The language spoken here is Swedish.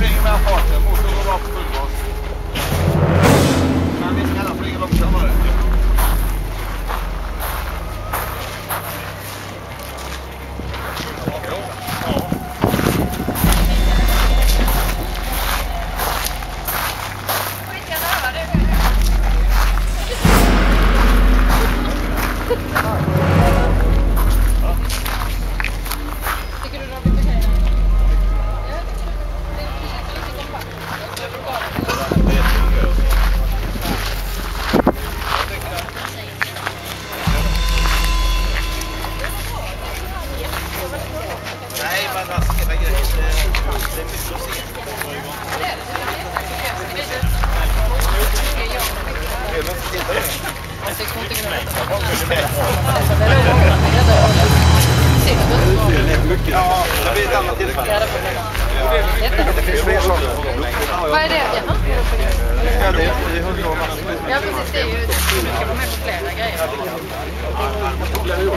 flyger med farten, motorn går rakt full gas. Men vi ska flyga långsammare. Vad är det? Ja, det är 100 år. Ja, precis. Det är ju mycket fler grejer.